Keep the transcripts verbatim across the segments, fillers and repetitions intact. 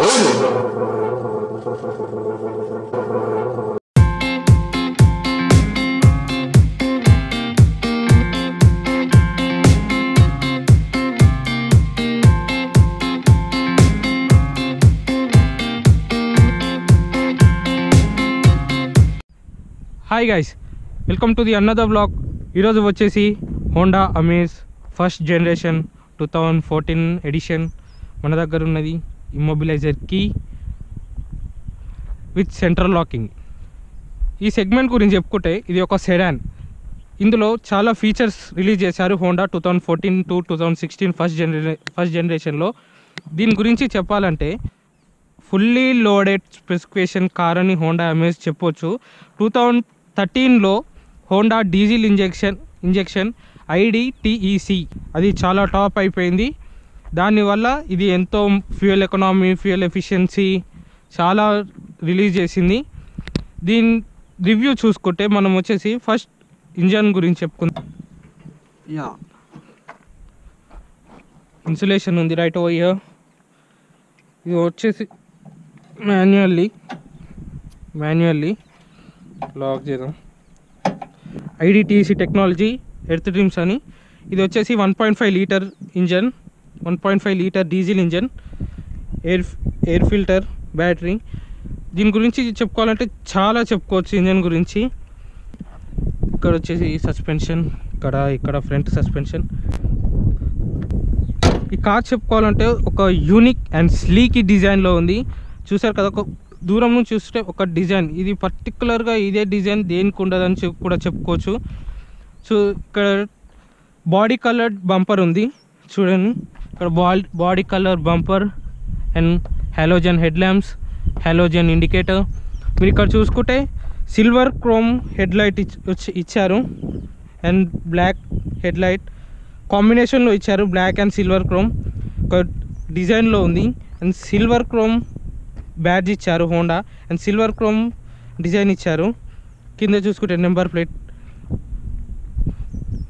High guys, welcome to the another blog. ఈరోజు వచ్చేసి Honda Amaze first generation two thousand fourteen edition మన దగ్గర ఉన్నది immobiliser key with central locking. ఈ segment గురించి చెప్పుకుంటే ఇది ఒక సెడాన్, ఇందులో చాలా ఫీచర్స్ రిలీజ్ చేశారు Honda two thousand fourteen to two thousand sixteen first జనరే ఫస్ట్ జనరేషన్లో। దీని గురించి చెప్పాలంటే ఫుల్లీ లోడెడ్ స్పెసిఫికేషన్ కార్ అని హోండా అమేజ్ చెప్పొచ్చు। టూ థౌజండ్ థర్టీన్లో Honda diesel injection injection IDTEC అది చాలా టాప్ అయిపోయింది। దానివల్ల ఇది ఎంతో ఫ్యూయల్ ఎకనామీ, ఫ్యూయల్ ఎఫిషియన్సీ చాలా రిలీజ్ చేసింది। దీని రివ్యూ చూసుకుంటే మనం వచ్చేసి ఫస్ట్ ఇంజన్ గురించి చెప్పుకుందాం। యా ఇన్సులేషన్ ఉంది రైట్ ఓవర్ హియర్। ఇది వచ్చేసి మాన్యువల్లీ మాన్యువల్లీ లాక్ చేద్దాం। ఐడిటీసీ టెక్నాలజీ ఎర్త్ డ్రీమ్స్ అని, ఇది వచ్చేసి one point five litre engine, one point five litre diesel engine, air air filter, battery. దీని గురించి చెప్పుకోవాలంటే చాలా చెప్పుకోవచ్చు ఇంజన్ గురించి। ఇక్కడ వచ్చేసి సస్పెన్షన్, ఇక్కడ ఇక్కడ ఫ్రంట్ సస్పెన్షన్। ఈ కార్ చెప్పుకోవాలంటే ఒక యూనిక్ అండ్ స్లీకీ డిజైన్లో ఉంది। చూసారు కదా, ఒక దూరం నుంచి చూస్తే ఒక డిజైన్, ఇది పర్టికులర్గా ఇదే డిజైన్ దేనికి ఉండదని కూడా చెప్పుకోవచ్చు। చూ ఇక్కడ బాడీ కలర్ బంపర్ ఉంది చూడండి, ఇక్కడ body colour bumper and halogen head lamps, halogen indicator. మీరు ఇక్కడ చూసుకుంటే సిల్వర్ క్రోమ్ హెడ్ లైట్ ఇచ్చారు అండ్ బ్లాక్ హెడ్ లైట్ కాంబినేషన్లో ఇచ్చారు, బ్లాక్ అండ్ సిల్వర్ క్రోమ్ ఒక డిజైన్లో ఉంది। అండ్ సిల్వర్ క్రోమ్ బ్యాడ్జ్ ఇచ్చారు Honda and silver chrome design ఇచ్చారు। కింద చూసుకుంటే నెంబర్ ప్లేట్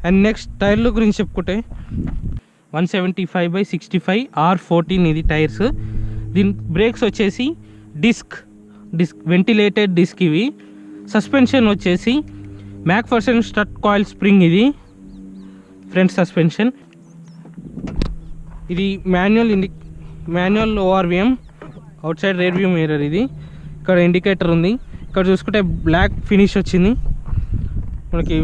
అండ్ నెక్స్ట్ టైర్ల గురించి చెప్పుకుంటే one seventy five by sixty five R fourteen ఇది టైర్స్। దీని బ్రేక్స్ వచ్చేసి డిస్క్ డిస్క్ వెంటిలేటెడ్ డిస్క్ ఇవి। సస్పెన్షన్ వచ్చేసి మ్యాక్ఫర్సన్ స్ట్రట్ కాయిల్ స్ప్రింగ్ ఇది ఫ్రంట్ సస్పెన్షన్। ఇది మాన్యువల్ ఇండి manual ORVM outside rear view mirror ఇది। ఇక్కడ ఇండికేటర్ ఉంది, ఇక్కడ చూసుకుంటే బ్లాక్ ఫినిష్ వచ్చింది మనకి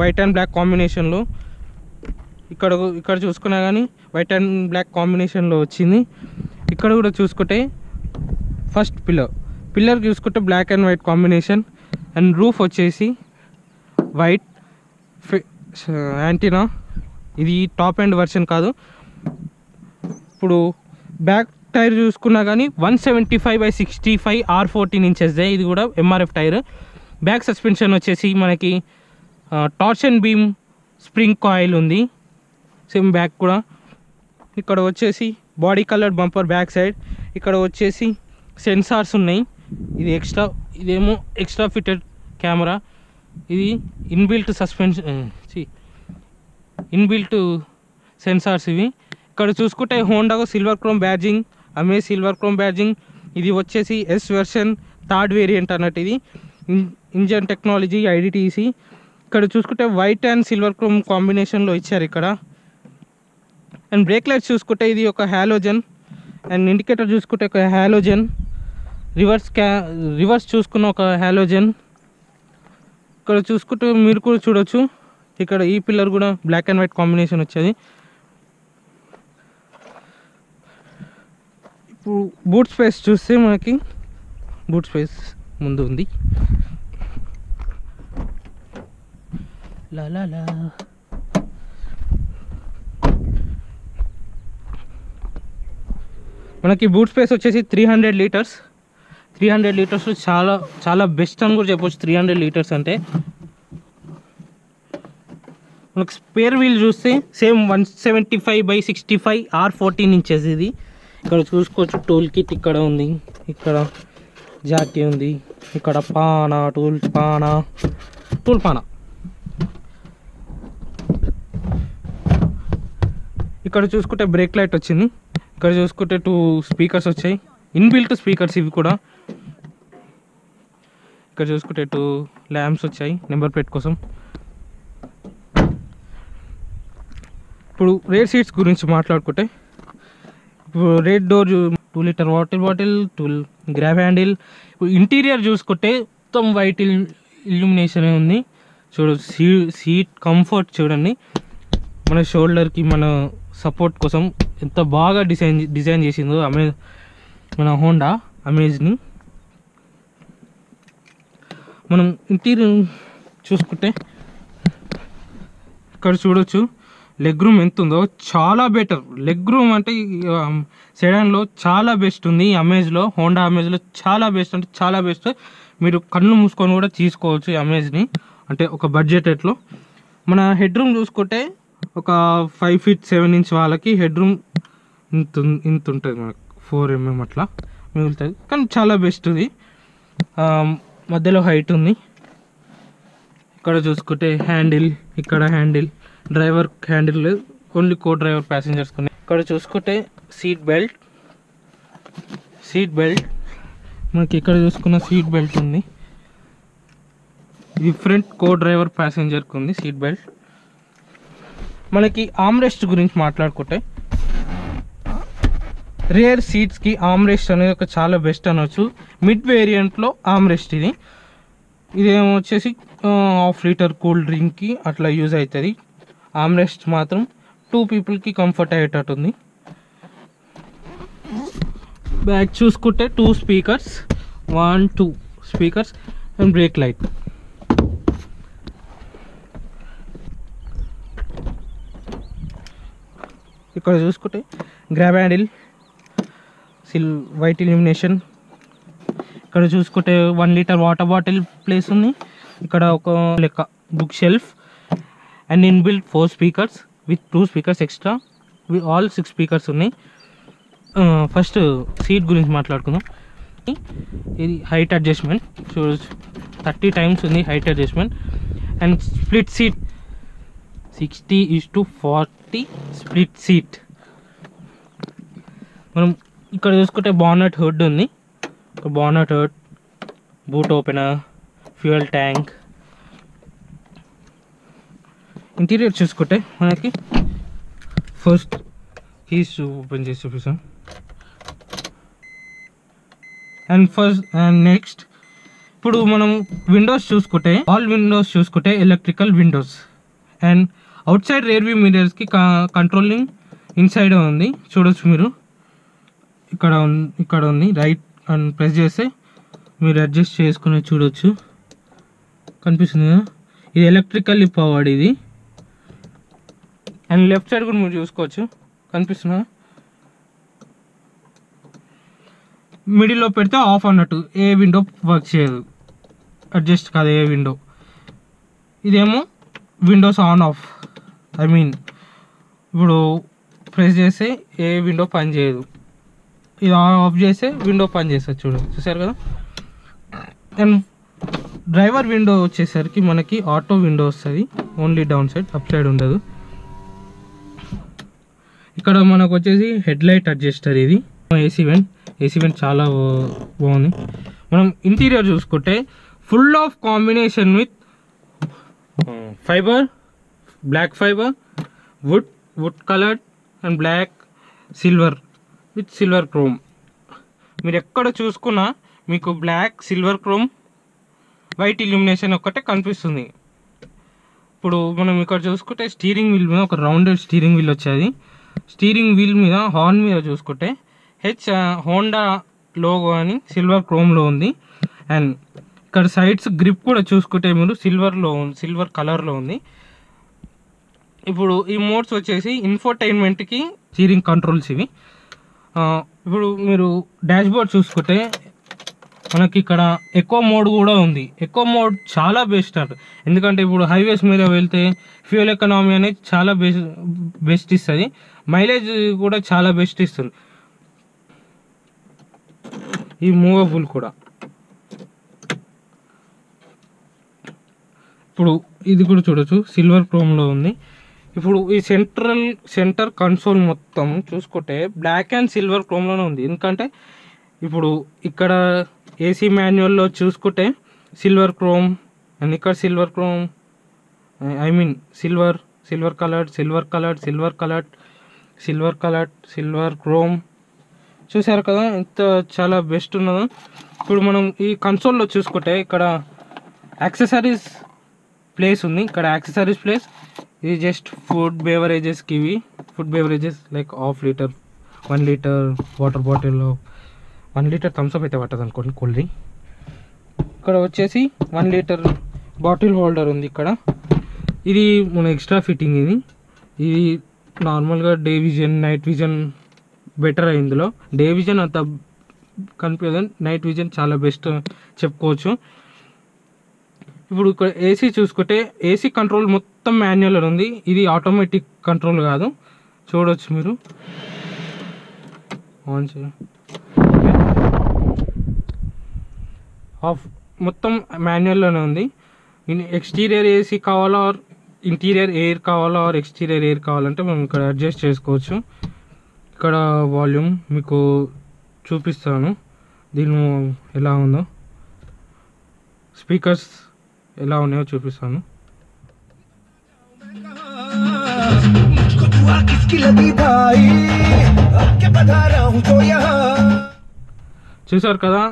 వైట్ అండ్ బ్లాక్ కాంబినేషన్లో। ఇక్కడ ఇక్కడ చూసుకున్నా కానీ వైట్ అండ్ బ్లాక్ కాంబినేషన్లో వచ్చింది। ఇక్కడ కూడా చూసుకుంటే ఫస్ట్ పిల్లర్ పిల్లర్ చూసుకుంటే black and white combination and roof వచ్చేసి వైట్ యాంటీనా, ఇది టాప్ ఎండ్ వర్షన్ కాదు। ఇప్పుడు బ్యాక్ టైర్ చూసుకున్నా కానీ one seventy five by sixty five R fourteen ఇంచెస్దే, ఇది కూడా ఎంఆర్ఎఫ్ టైర్। బ్యాక్ సస్పెన్షన్ వచ్చేసి మనకి టార్షన్ బీమ్ స్ప్రింగ్ కాయిల్ ఉంది సేమ్ బ్యాక్ కూడా। ఇక్కడ వచ్చేసి body colour bumper back side, ఇక్కడ వచ్చేసి సెన్సార్స్ ఉన్నాయి, ఇది ఎక్స్ట్రా, ఇదేమో ఎక్స్ట్రా ఫిటెడ్ కెమెరా, ఇది ఇన్బిల్ట్ సస్పెన్షన్ ఇన్బిల్ట్ సెన్సార్స్ ఇవి। ఇక్కడ చూసుకుంటే Honda silver chrome badging, Amaze silver chrome badging, ఇది వచ్చేసి ఎస్ వెర్షన్ థర్డ్ వేరియంట్ అన్నట్టు ఇది। ఇంజన్ టెక్నాలజీ ఐడిటీసీ, ఇక్కడ చూసుకుంటే వైట్ అండ్ సిల్వర్ క్రోమ్ కాంబినేషన్లో ఇచ్చారు ఇక్కడ। అండ్ బ్రేక్ లైట్స్ చూసుకుంటే ఇది ఒక హాలోజన్ అండ్ ఇండికేటర్ చూసుకుంటే ఒక హాలోజన్, రివర్స్ క్యా రివర్స్ చూసుకున్న ఒక హాలోజన్। ఇక్కడ చూసుకుంటే మీరు కూడా చూడవచ్చు, ఇక్కడ ఈ పిల్లర్ కూడా బ్లాక్ అండ్ వైట్ కాంబినేషన్ వచ్చేది। బూట్ స్పేస్ చూస్తే మనకి బూట్ స్పేస్ ముందు ఉంది, లాలాలా మనకి బూట్ స్పేస్ వచ్చేసి three hundred litres three hundred litres చాలా చాలా బెస్ట్ అని కూడా చెప్పవచ్చు। త్రీ హండ్రెడ్ లీటర్స్ అంటే మనకి స్పేర్ వీల్ చూస్తే same one seventy five by sixty five R fourteen inches ఇది। ఇక్కడ చూసుకోవచ్చు టూల్ కిట్ ఇక్కడ ఉంది, ఇక్కడ జాకీ ఉంది, ఇక్కడ పానా టూల్ పానా టూల్ పానా ఇక్కడ చూసుకుంటే బ్రేక్ లైట్ వచ్చింది, ఇక్కడ చూసుకుంటే టూ స్పీకర్స్ వచ్చాయి, ఇన్బిల్ట్ స్పీకర్స్ ఇవి కూడా. ఇక్కడ చూసుకుంటే టూ ల్యాంప్స్ వచ్చాయి నెంబర్ ప్లేట్ కోసం. ఇప్పుడు రేర్ సీట్స్ గురించి మాట్లాడుకుంటే ఇప్పుడు rear door two litre water bottle, two grab handle. ఇప్పుడు ఇంటీరియర్ చూసుకుంటే మొత్తం వైట్ ఇల్యూమినేషన్ ఉంది. చూడు సీ సీట్ కంఫర్ట్ చూడండి, మన షోల్డర్కి మన సపోర్ట్ కోసం ఎంత బాగా డిజైన్ డిజైన్ చేసిందో అమే మన హోండా అమేజ్ని. మనం ఇంటీరియర్ చూసుకుంటే ఇక్కడ చూడవచ్చు లెగ్ రూమ్ ఎంత ఉందో, చాలా బెటర్. లెగ్ రూమ్ అంటే సెడాన్లో చాలా బెస్ట్ ఉంది, అమేజ్లో హోండా అమేజ్లో చాలా బెస్ట్, అంటే చాలా బెస్ట్. మీరు కళ్ళు మూసుకొని కూడా తీసుకోవచ్చు ఈ అమేజ్ని, అంటే ఒక బడ్జెట్ రేట్లో. మన హెడ్ రూమ్ చూసుకుంటే ఒక ఫైవ్ ఫీట్ సెవెన్ ఇంచ్ వాళ్ళకి హెడ్ రూమ్ ఇంత ఇంత ఉంటుంది, మనకు ఫోర్ ఎంఎం అట్లా మిగులుతుంది, కానీ చాలా బెస్ట్ ఇది. మధ్యలో హైట్ ఉంది. ఇక్కడ చూసుకుంటే హ్యాండిల్, ఇక్కడ హ్యాండిల్, డ్రైవర్ హ్యాండిల్ లేదు, ఓన్లీ కో డ్రైవర్ ప్యాసింజర్స్ ఉన్నాయి. ఇక్కడ చూసుకుంటే సీట్ బెల్ట్, సీట్ బెల్ట్ మనకి ఇక్కడ చూసుకున్న సీట్ బెల్ట్ ఉంది. ఇది ఫ్రంట్ కో డ్రైవర్ ప్యాసింజర్కి ఉంది సీట్ బెల్ట్. మనకి ఆమ్రెస్ట్ గురించి మాట్లాడుకుంటే రేర్ సీట్స్కి ఆమ్రెస్ట్ అనేది ఒక చాలా బెస్ట్ అనవచ్చు. మిడ్ వేరియంట్లో ఆమ్రెస్ట్ ఇది, ఇదేమో వచ్చేసి హాఫ్ లీటర్ కూల్ డ్రింక్కి అట్లా యూజ్ అవుతుంది. ఆమ్రెస్ట్ మాత్రం టూ పీపుల్కి కంఫర్ట్ అయ్యేటట్టు ఉంది. బ్యాక్ చూసుకుంటే two speakers, one two speakers and brake light. ఇక్కడ చూసుకుంటే grab handle, sill white illumination. ఇక్కడ చూసుకుంటే one litre water bottle place ఉంది. ఇక్కడ ఒక లెక్క book shelf and in built four speakers with two speakers extra, all six speakers ఉన్నాయి. First seat గురించి మాట్లాడుకుందాం. ఇది హైట్ అడ్జస్ట్మెంట్ చూడచ్చు, థర్టీ టైమ్స్ ఉంది height adjustment. And split seat sixty is to forty split seat. మనం ఇక్కడ చూసుకుంటే bonnet head ఉంది, bonnet head, boot opener, fuel tank. Interior చూసుకుంటే మనకి ఫస్ట్ కీస్ ఓపెన్ చేసి చూపిస్తాం. అండ్ ఫస్ట్ అండ్ నెక్స్ట్ ఇప్పుడు మనం విండోస్ చూసుకుంటే ఆల్ విండోస్ చూసుకుంటే electrical windows. And outside rear view మిర్రర్స్కి కంట్రోలింగ్ ఇన్సైడ్ ఉంది చూడొచ్చు మీరు. ఇక్కడ ఇక్కడ ఉంది రైట్ అండ్ ప్రెస్ చేస్తే మీరు అడ్జస్ట్ చేసుకుని చూడొచ్చు, కనిపిస్తుంది కదా, ఇది ఎలక్ట్రికల్లీ పవర్డ్ ఇది. అండ్ లెఫ్ట్ సైడ్ కూడా మీరు చూసుకోవచ్చు, కనిపిస్తున్నా మిడిల్లో పెడితే ఆఫ్ అన్నట్టు, ఏ విండో వర్క్ చేయదు, అడ్జస్ట్ కాదు ఏ విండో. ఇదేమో windows on off, I mean ఇప్పుడు ప్రెస్ చేస్తే ఏ విండో పని చేయదు, ఇది ఆన్ ఆఫ్ చేస్తే విండో పని చేస్తుంది చూడు, చూసారు కదా. అండ్ డ్రైవర్ విండో వచ్చేసరికి మనకి ఆటో విండో వస్తుంది, only down side, up side ఉండదు. ఇక్కడ మనకు వచ్చేసి హెడ్లైట్ అడ్జస్టర్ ఇది, ఏసీ వెంట్, ఏసీ వెంట్ చాలా బాగుంది. మనం ఇంటీరియర్ చూసుకుంటే full of combination with fibre, black fibre, wood wood colour and black, silver with silver chrome. మీరు ఎక్కడ చూసుకున్నా మీకు black, silver chrome, white illumination ఒక్కటే కనిపిస్తుంది. ఇప్పుడు మనం ఇక్కడ చూసుకుంటే స్టీరింగ్ వీల్ మీద ఒక రౌండెడ్ స్టీరింగ్ వీల్ వచ్చేది. స్టీరింగ్ వీల్ మీద హార్న్ మీద చూసుకుంటే హెచ్ హోండా లోగో అని సిల్వర్ క్రోమ్లో ఉంది. అండ్ ఇక్కడ సైడ్స్ గ్రిప్ కూడా చూసుకుంటే మీరు సిల్వర్లో ఉంది, సిల్వర్ కలర్లో ఉంది. ఇప్పుడు ఈ మోడ్స్ వచ్చేసి ఇన్ఫోటైన్మెంట్కి స్టీరింగ్ కంట్రోల్స్ ఇవి. ఇప్పుడు మీరు డాష్బోర్డ్ చూసుకుంటే మనకి ఇక్కడ ఎకో మోడ్ కూడా ఉంది. ఎకో మోడ్ చాలా బెస్ట్ అంట, ఎందుకంటే ఇప్పుడు హైవేస్ మీద వెళ్తే ఫ్యూయల్ ఎకనామీ అనేది చాలా బెస్ట్ బెస్ట్ ఇస్తుంది, మైలేజ్ కూడా చాలా బెస్ట్ ఇస్తుంది. ఈ మూవబుల్ కూడా ఇప్పుడు ఇది కూడా చూడొచ్చు, సిల్వర్ క్రోమ్లో ఉంది. ఇప్పుడు ఈ సెంట్రల్ సెంటర్ కన్సోల్ మొత్తం చూసుకుంటే బ్లాక్ అండ్ సిల్వర్ క్రోమ్లోనే ఉంది, ఎందుకంటే ఇప్పుడు ఇక్కడ ఏసీ మాన్యువల్లో చూసుకుంటే సిల్వర్ క్రోమ్ అండ్ ఇక్కడ silver chrome I mean silver silver coloured silver coloured silver coloured silver coloured silver chrome చూసారు కదా, ఎంత చాలా బెస్ట్ ఉన్నదో. ఇప్పుడు మనం ఈ కన్సోల్లో చూసుకుంటే ఇక్కడ యాక్సెసరీస్ ప్లేస్ ఉంది, ఇక్కడ యాక్సెసరీస్ ప్లేస్ ఇది జస్ట్ ఫుడ్ బేవరేజెస్కి, ఇవి food beverages like half litre one litre water bottle one litre Thums Up అయితే పట్టదు అనుకోండి కూల్ డ్రింక్. ఇక్కడ వచ్చేసి వన్ లీటర్ బాటిల్ హోల్డర్ ఉంది ఇక్కడ, ఇది మన ఎక్స్ట్రా ఫిట్టింగ్, ఇది ఇది నార్మల్గా day vision night vision better ఇందులో, డే విజన్ అంత కన్ఫ్యూజన్, నైట్ విజన్ చాలా బెస్ట్ చెప్పుకోవచ్చు. ఇప్పుడు ఇక్కడ ఏసీ చూసుకుంటే ఏసీ కంట్రోల్ మొత్తం మాన్యువల్ ఉంది, ఇది ఆటోమేటిక్ కంట్రోల్ కాదు, చూడవచ్చు మీరు ఆన్ చే ఆఫ్ మొత్తం మాన్యువల్లోనే ఉంది. ఎక్స్టీరియర్ ఏసీ కావాలా ఆర్ ఇంటీరియర్ ఎయిర్ కావాలా ఆర్ ఎక్స్టీరియర్ ఎయిర్ కావాలంటే మనం ఇక్కడ అడ్జస్ట్ చేసుకోవచ్చు. ఇక్కడ వాల్యూమ్ మీకు చూపిస్తాను దీని ఎలా ఉందో, స్పీకర్స్ ఎలా ఉన్నాయో చూపిస్తాను. చూసారు కదా,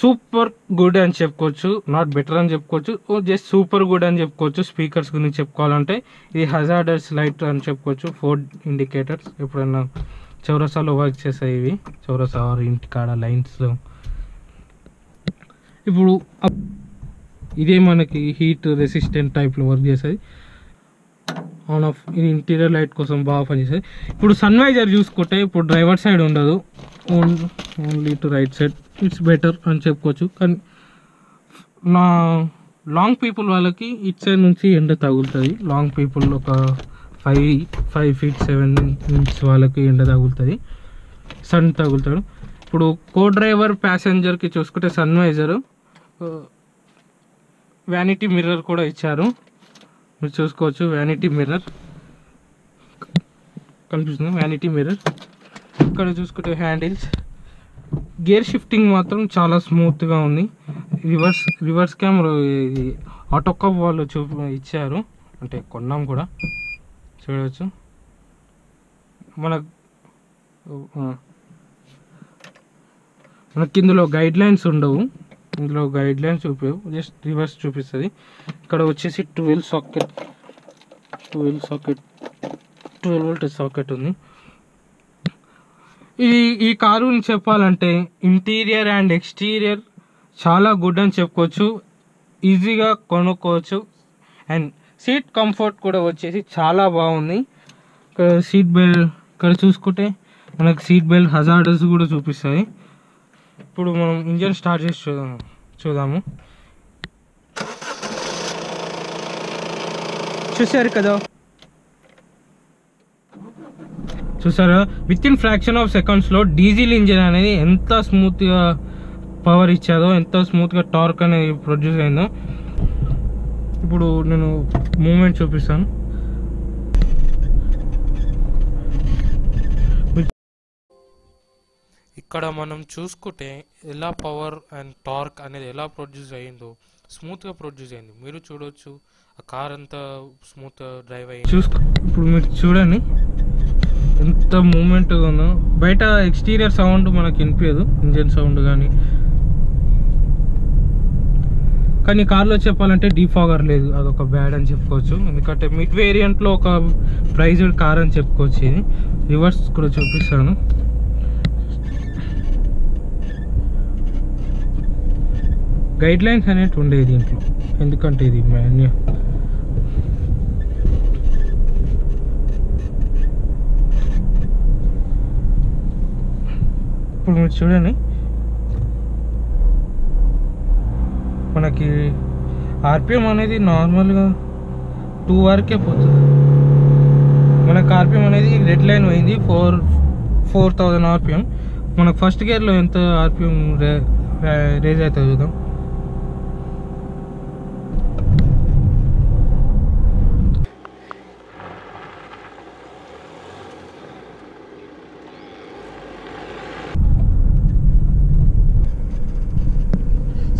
సూపర్ గుడ్ అని చెప్పుకోవచ్చు, నాట్ బెటర్ అని చెప్పుకోవచ్చు, జస్ట్ సూపర్ గుడ్ అని చెప్పుకోవచ్చు. స్పీకర్స్ గురించి చెప్పుకోవాలంటే ఇది హజార్డర్స్ లైట్ అని చెప్పుకోవచ్చు, ఫోర్ ఇండికేటర్స్ ఎప్పుడన్నా చౌరసాలో వర్క్ చేసాయి ఇవి, చౌరసా ఇంటి కాడ లైన్స్లో. ఇప్పుడు ఇదే మనకి హీట్ రెసిస్టెంట్ టైప్లో వర్క్ చేసేది, ఆన్ ఆఫ్ ఇది ఇంటీరియర్ లైట్ కోసం బాగా పనిచేసేది. ఇప్పుడు సన్ వైజర్ చూసుకుంటే ఇప్పుడు డ్రైవర్ సైడ్ ఉండదు, only to right side, it's better అని చెప్పుకోవచ్చు. కానీ నా లాంగ్ పీపుల్ వాళ్ళకి ఇట్ సైడ్ నుంచి ఎండ తగులుతుంది, లాంగ్ పీపుల్ ఒక five five feet seven inch వాళ్ళకి ఎండ తగులుతుంది, సన్ తగులుతాడు. ఇప్పుడు కో డ్రైవర్ ప్యాసెంజర్కి చూసుకుంటే సన్ వైజరు వ్యానిటీ మిర్రర్ కూడా ఇచ్చారు, మీరు చూసుకోవచ్చు వ్యానిటీ మిర్రర్ కనిపిస్తుంది, వ్యానిటీ మిర్రర్. ఇక్కడ చూసుకుంటే హ్యాండిల్స్, గేర్ షిఫ్టింగ్ మాత్రం చాలా స్మూత్గా ఉంది. రివర్స్ రివర్స్ కెమెరా ఇది ఆటోకాప్ వాళ్ళు చూ ఇచ్చారు, అంటే కొన్నాం కూడా, చూడవచ్చు మన మనకి ఇందులో గైడ్ లైన్స్ ఉండవు, ఇందులో గైడ్ లైన్స్ చూపేవు, జస్ట్ రివర్స్ చూపిస్తుంది. ఇక్కడ వచ్చేసి twelve socket twelve socket twelve volt socket ఉంది. ఇది ఈ కారుని చెప్పాలంటే ఇంటీరియర్ అండ్ ఎక్స్టీరియర్ చాలా గుడ్ అని చెప్పుకోవచ్చు, ఈజీగా కొనుక్కోవచ్చు. అండ్ సీట్ కంఫర్ట్ కూడా వచ్చేసి చాలా బాగుంది. ఇక్కడ సీట్ బెల్ట్ ఇక్కడ చూసుకుంటే మనకు సీట్ బెల్ట్ హజార్డ్స్ కూడా చూపిస్తాయి. ఇప్పుడు మనం ఇంజన్ స్టార్ట్ చేసి చూద్దాము చూద్దాము చూసారు కదా, చూసారా విత్ ఇన్ ఫ్రాక్షన్ ఆఫ్ సెకండ్స్లో డీజిల్ ఇంజిన్ అనేది ఎంత స్మూత్గా పవర్ ఇచ్చాదో, ఎంత స్మూత్గా టార్క్ అనేది ప్రొడ్యూస్ అయిందో. ఇప్పుడు నేను మూమెంట్ చూపిస్తాను, ఇక్కడ మనం చూసుకుంటే ఎలా పవర్ అండ్ టార్క్ అనేది ఎలా ప్రొడ్యూస్ అయ్యిందో, స్మూత్గా ప్రొడ్యూస్ అయింది. మీరు చూడవచ్చు ఆ కార్ అంతా స్మూత్గా డ్రైవ్ అయ్యింది చూసుకో. ఇప్పుడు మీరు చూడండి ఎంత మూమెంట్గా ఉందో, బయట ఎక్స్టీరియర్ సౌండ్ మనకు వినిపించదు, ఇంజన్ సౌండ్ కానీ. కానీ కార్లో చెప్పాలంటే డిఫాగర్ లేదు, అదొక బ్యాడ్ అని చెప్పుకోవచ్చు, ఎందుకంటే మిడ్ వేరియంట్లో ఒక ప్రైజ్డ్ కార్ అని చెప్పుకోవచ్చు. ఇది రివర్స్ కూడా చూపిస్తాను, గైడ్ లైన్స్ అనేవి ఉండేది దీంట్లో, ఎందుకంటే ఇది మాన్యువల్. ఇప్పుడు మీరు చూడండి మనకి ఆర్పిఎం అనేది నార్మల్గా టూ వరకే పోతుంది, మనకు ఆర్పిఎం అనేది రెడ్ లైన్ పోయింది ఫోర్ ఫోర్ థౌజండ్ ఆర్పిఎం. మనకు ఫస్ట్ గేర్లో ఎంత ఆర్పిఎం రే రేజ్ అవుతుంది చూద్దాం.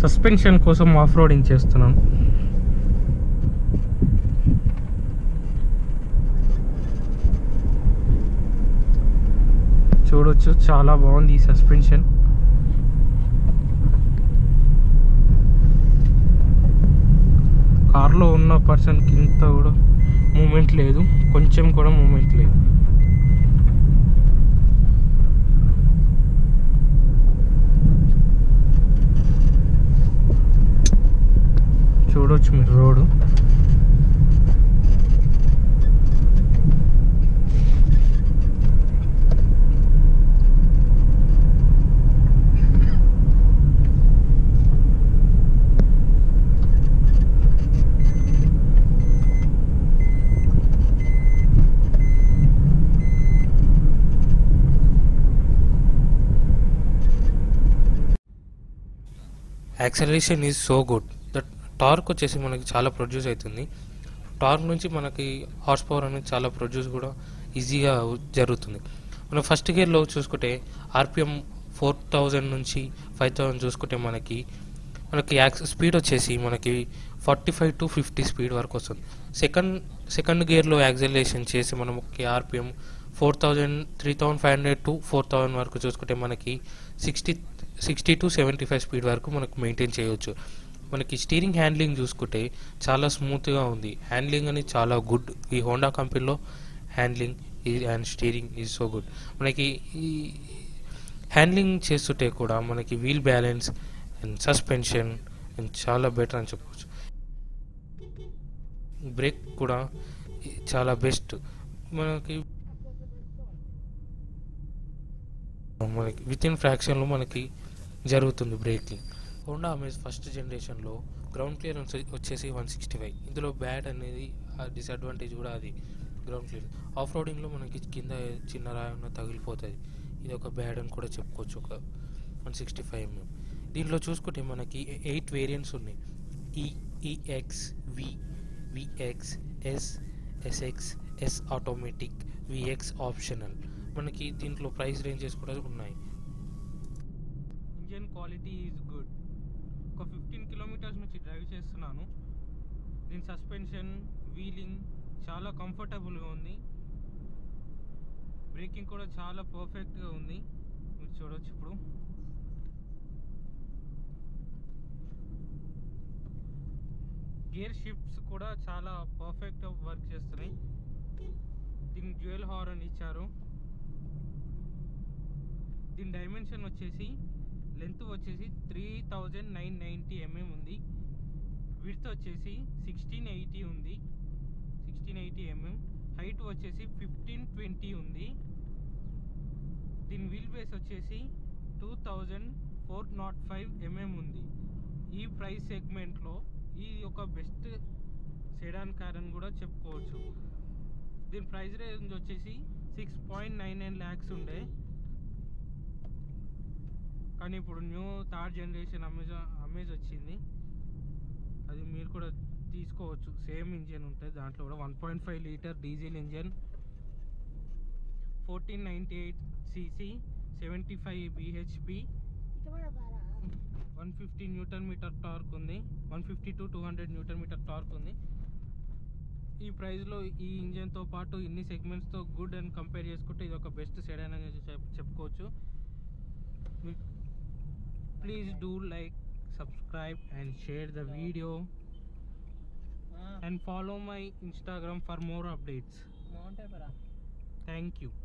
సస్పెన్షన్ కోసం ఆఫ్ రోడింగ్ చేస్తున్నాను. చూడొచ్చు చాలా బాగుంది ఈ సస్పెన్షన్. కార్లో ఉన్న పర్సన్కి ఇంత కూడా మూమెంట్ లేదు, కొంచెం కూడా మూమెంట్ లేదు. చూడొచ్చు మీరు road. Acceleration is so good. That torque వచ్చేసి మనకి చాలా ప్రొడ్యూస్ అవుతుంది. టార్క్ నుంచి మనకి హార్స్ పవర్ అనేది చాలా ప్రొడ్యూస్ కూడా ఈజీగా జరుగుతుంది. మనం ఫస్ట్ గేర్లో చూసుకుంటే ఆర్పిఎం ఫోర్ థౌజండ్ నుంచి ఫైవ్ థౌజండ్ చూసుకుంటే మనకి మనకి యాక్స్ స్పీడ్ వచ్చేసి మనకి forty five to fifty speed వరకు వస్తుంది. సెకండ్ సెకండ్ గేర్లో యాక్సలరేషన్ చేసి మనం ఒక RPM four thousand three thousand five hundred to four thousand వరకు చూసుకుంటే మనకి sixty sixty to seventy five speed వరకు మనకు మెయింటైన్ చేయవచ్చు. మనకి స్టీరింగ్ హ్యాండ్లింగ్ చూసుకుంటే చాలా స్మూత్గా ఉంది. హ్యాండ్లింగ్ అనేది చాలా గుడ్. ఈ హోండా కంపెనీలో హ్యాండ్లింగ్ ఈ and steering is so good. మనకి ఈ హ్యాండ్లింగ్ చేస్తుంటే కూడా మనకి wheel balance and suspension and చాలా బెటర్ అని చెప్పవచ్చు. బ్రేక్ కూడా చాలా బెస్ట్. మనకి మనకి విత్ ఇన్ ఫ్రాక్షన్లో మనకి జరుగుతుంది బ్రేకింగ్. హోండా అమేజ్ ఫస్ట్ జనరేషన్లో గ్రౌండ్ క్లియరెన్స్ వచ్చేసి వన్ సిక్స్టీ ఫైవ్. ఇందులో బ్యాడ్ అనేది డిసడ్వాంటేజ్ కూడా అది గ్రౌండ్ క్లియరెన్స్. ఆఫ్ రోడింగ్లో మనకి కింద చిన్న రాయన తగిలిపోతుంది, ఇది ఒక బ్యాడ్ అని కూడా చెప్పుకోవచ్చు. ఒక వన్ సిక్స్టీ ఫైవ్ ఎంఎం దీంట్లో చూసుకుంటే మనకి ఎయిట్ వేరియంట్స్ ఉన్నాయి. E EX V VX S SX S automatic VX optional. మనకి దీంట్లో ప్రైస్ రేంజెస్ కూడా ఉన్నాయి. Engine quality is good. ఒక ఫిఫ్టీన్ కిలోమీటర్స్ నుంచి డ్రైవ్ చేస్తున్నాను. దీని సస్పెన్షన్ వీలింగ్ చాలా కంఫర్టబుల్గా ఉంది. బ్రేకింగ్ కూడా చాలా పర్ఫెక్ట్గా ఉంది. మీరు చూడవచ్చు ఇప్పుడు గేర్ షిఫ్ట్స్ కూడా చాలా పర్ఫెక్ట్గా వర్క్ చేస్తున్నాయి. దీనికి డ్యూయల్ హార్న్ ఇచ్చారు. దీని డైమెన్షన్ వచ్చేసి లెంత్ వచ్చేసి three thousand nine ninety mm ఉంది. విడ్త్ వచ్చేసి సిక్స్టీన్ ఎయిటీ ఉంది, సిక్స్టీన్ ఎయిటీ ఎంఎం. హైట్ వచ్చేసి ఫిఫ్టీన్ ట్వంటీ ఉంది. దీని వీల్ బేస్ వచ్చేసి two thousand four naught five mm ఉంది. ఈ ప్రైస్ సెగ్మెంట్లో ఈ ఒక బెస్ట్ సెడాన్ కార్ అని కూడా చెప్పుకోవచ్చు. దీని ప్రైస్ రేంజ్ వచ్చేసి six point nine nine lakhs ఉండే, కానీ ఇప్పుడు new third generation Amazon Amaze వచ్చింది. అది మీరు కూడా తీసుకోవచ్చు. సేమ్ ఇంజన్ ఉంటుంది దాంట్లో కూడా. One point five litre diesel engine, fourteen ninety eight CC, seventy five BHP, one fifty newton metre torque ఉంది. One fifty to two hundred newton metre torque ఉంది. ఈ ప్రైస్లో ఈ ఇంజన్తో పాటు ఇన్ని సెగ్మెంట్స్తో గుడ్ అని కంపేర్ చేసుకుంటే ఇది ఒక బెస్ట్ సెడాన్ అని చెప్పుకోవచ్చు. Please do like, subscribe and share the video and follow my Instagram for more updates. Thank you.